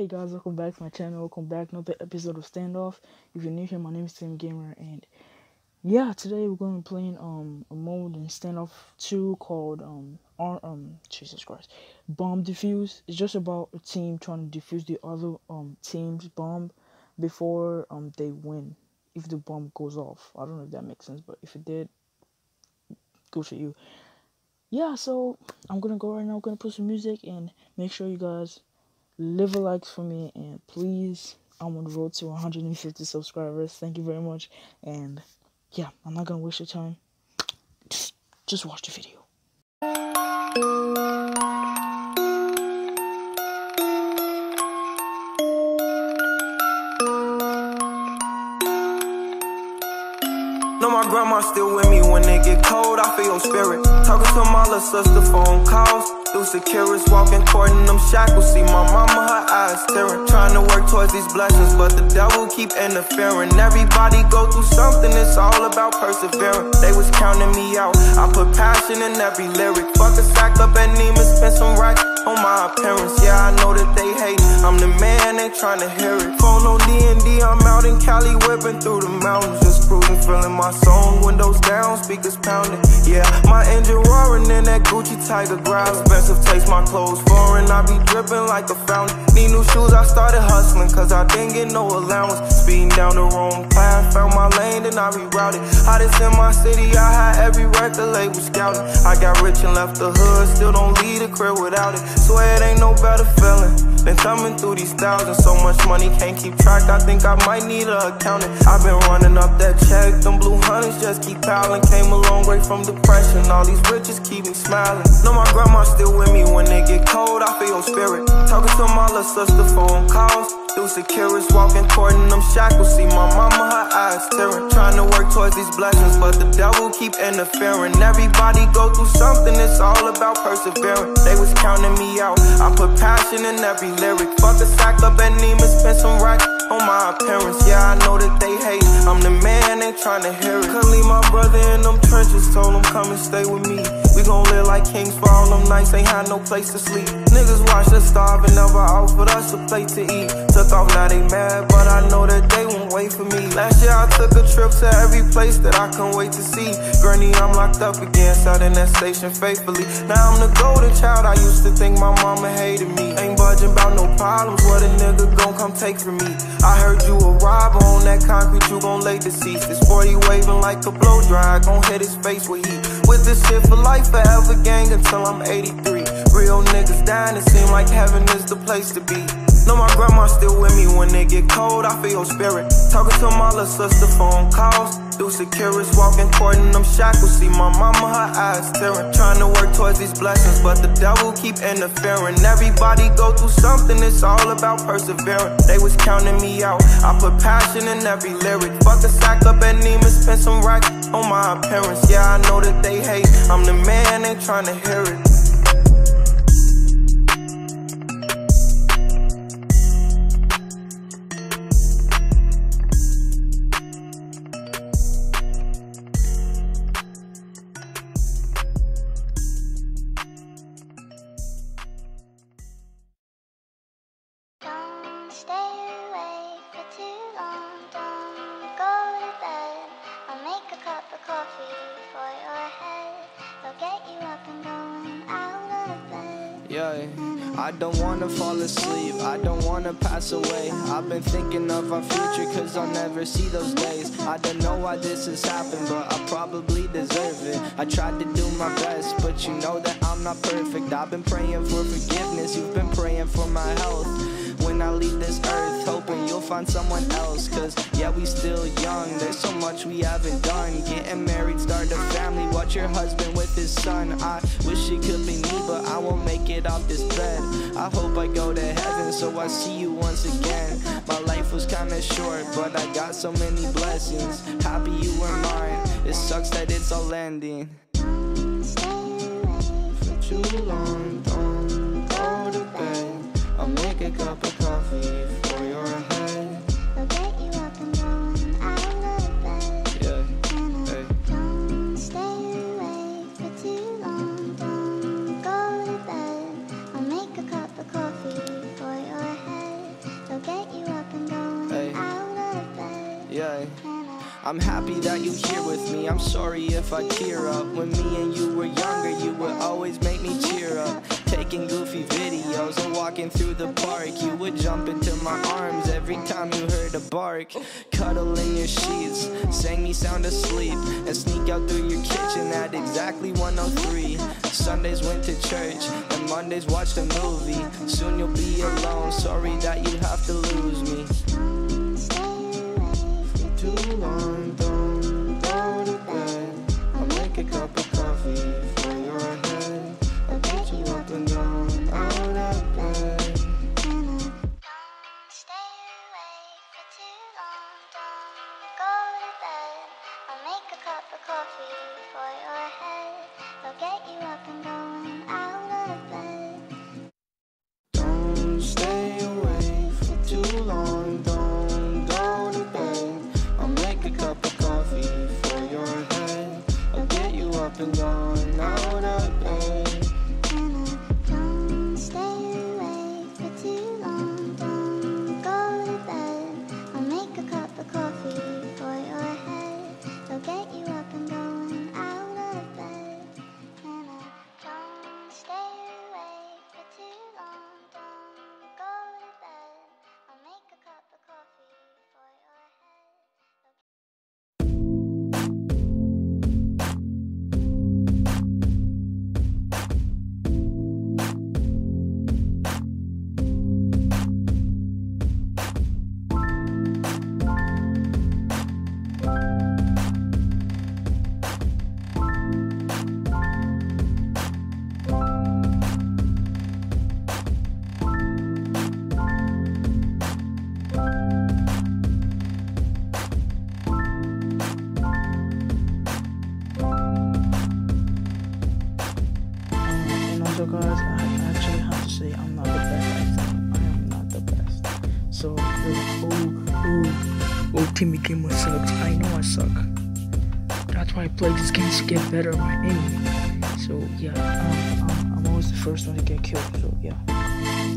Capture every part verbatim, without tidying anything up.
Hey guys, welcome back to my channel. Welcome back, another episode of Standoff. If you're new here, my name is Tim Gamer, and yeah, today we're going to be playing um a mode in Standoff two called um Ar um Jesus Christ, bomb defuse. It's just about a team trying to defuse the other um team's bomb before um they win. If the bomb goes off, I don't know if that makes sense, but if it did, good for you. Yeah, so I'm gonna go right now. I'm gonna put some music and make sure you guys leave a like for me, and please, I'm on the road to one hundred fifty subscribers. Thank you very much. And yeah, I'm not gonna waste your time. Just, just watch the video. No, my grandma still with me. When it get cold, I feel your spirit. Talking to my little sister, phone calls through securities, walking court in them shackles. See my mama, her eyes tearing, trying to work towards these blessings, but the devil keep interfering. Everybody go through something, it's all about persevering. They was counting me out, I put passion in every lyric. Fuck a sack up and Neiman, spend some racks on my appearance. Yeah, I know that they hate, I'm the man, they trying to hear it. Phone on D and D, I'm out in Cali, whipping through the mountains. Just cruising, feeling my song, windows down, speakers pounding. Yeah, my engine roaring in that Gucci Tiger growling. Taste my clothes foreign, I be dripping like a fountain. Need new shoes, I started hustling, cause I didn't get no allowance. Speeding down the wrong path, found my lane, then I rerouted. Hottest in my city, I had every record label scouting. I got rich and left the hood, still don't leave the crib without it. Swear it ain't no better feeling than coming through these thousands. So much money, can't keep track, I think I might need a accountant. I've been running up that check, them blue hundreds just keep piling. Came a long way from depression, all these riches keep me smiling. No, my grandma still with me. When it get cold, I feel your spirit. Talking to my little sister, phone calls through securities, walking court in them shackles. See my mama, her eyes tearing, trying to work towards these blessings, but the devil keep interfering. Everybody go through something, it's all about persevering. They was counting me out, I put passion in every lyric. Fuck a sack up and Neiman, spend some racks on my appearance. Yeah, I know that they hate, I'm the man, they trying to hear it. Couldn't leave my brother in them trenches, told him come and stay with me. We gon' live like kings for all them nights, ain't had no place to sleep. Niggas watched us starve and never offered us a plate to eat. Took off, now they mad, but I know that they won't wait for me. Last year I took a trip to every place that I couldn't wait to see. Granny, I'm locked up again, sat in that station faithfully. Now I'm the golden child, I used to think my mama hated me. Ain't budging about no problems, what a nigga gon' come take from me. I heard you a robber, on that concrete you gon' lay deceased. This forty waving like a blow dry, gon' hit his face with heat. With this shit for life, forever gang until I'm eighty-three. Real niggas dying, it seem like heaven is the place to be. No, my grandma still with me. When it get cold, I feel your spirit. Talking to my little sister, phone calls through securities, walking court in them shackles. See my mama, her eyes tearing, trying to work towards these blessings, but the devil keep interfering. Everybody go through something, it's all about persevering. They was counting me out, I put passion in every lyric. Fuck a sack up and Neiman, spend some racks on my appearance. Yeah, I know that they hate, I'm the man, they trying to hear it. I don't wanna fall asleep, I don't wanna pass away. I've been thinking of our future, cause I'll never see those days. I don't know why this has happened, but I probably deserve it. I tried to do my best, but you know that I'm not perfect. I've been praying for forgiveness, you've been praying for my health. When I leave this earth, hoping you'll find someone else, cause yeah, we still young, there's so much we haven't done. Getting married, start a family, watch your husband with his son. I wish it could be me, but I won't make it off this bed. I hope I go to heaven, so I see you once again. My life was kinda short, but I got so many blessings. Happy you were mine, it sucks that it's all ending. Don't stay away for too long, don't go to bed. I'll make a cup of coffee for your head. I'll get you up and going out of bed. Yeah, hey. Don't stay awake for too long, don't go to bed. I'll make a cup of coffee for your head. I'm happy that you're here with me. I'm sorry if I tear up. When me and you were younger, you would always make me cheer up. Taking goofy videos and walking through the park, you would jump into my arms every time you heard a bark. Cuddle in your sheets, sang me sound asleep, and sneak out through your kitchen at exactly one oh three. Sundays went to church, and Mondays watched a movie. Soon you'll be alone, sorry that you have to lose me. For too long, don't go to bed. I'll make a cup of coffee for your head. I'll get you up and down, out of bed. Ultimate gamer sucks. I know I suck. That's why I play this game to get better at my aim. So yeah, um, um, I'm always the first one to get killed. So yeah, you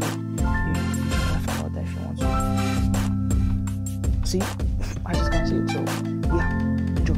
can laugh about that if you want to. See, I just can't see it. So yeah, enjoy.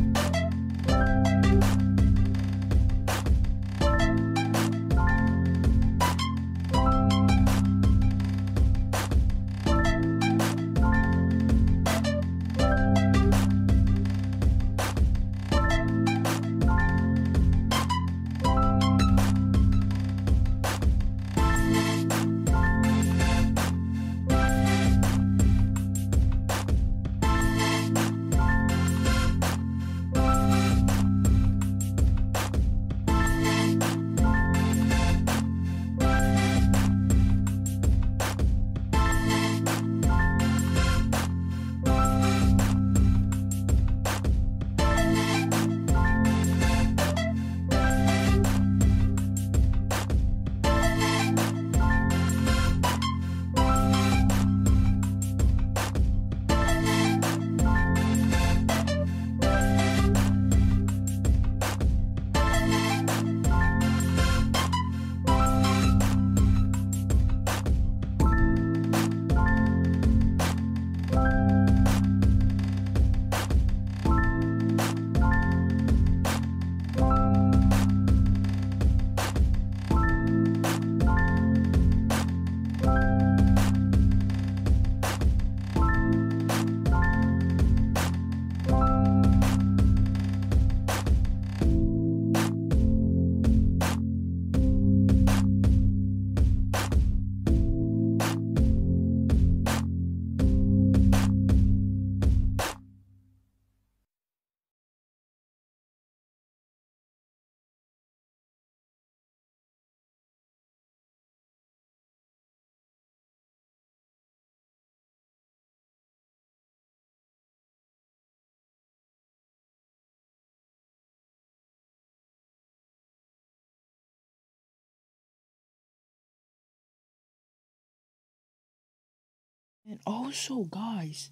And also, guys,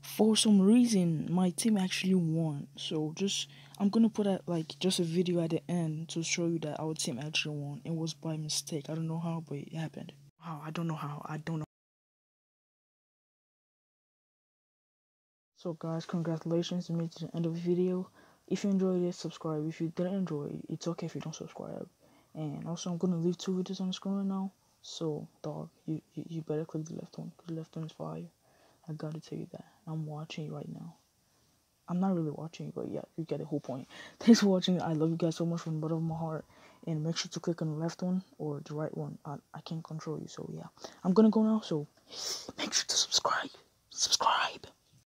for some reason my team actually won. So just I'm gonna put out like just a video at the end to show you that our team actually won. It was by mistake. I don't know how, but it happened. Wow, I don't know how. I don't know. So guys, congratulations, you made it to the end of the video. If you enjoyed it, subscribe. If you didn't enjoy it, it's okay if you don't subscribe. And also, I'm gonna leave two videos on the screen now. So dog, you you, you better click the left one, because the left one is fire. I gotta tell you that. I'm watching you right now. I'm not really watching, but yeah, you get the whole point. Thanks for watching. I love you guys so much from the bottom of my heart. And make sure to click on the left one or the right one. I, I can't control you, so yeah. I'm gonna go now, so make sure to subscribe. Subscribe.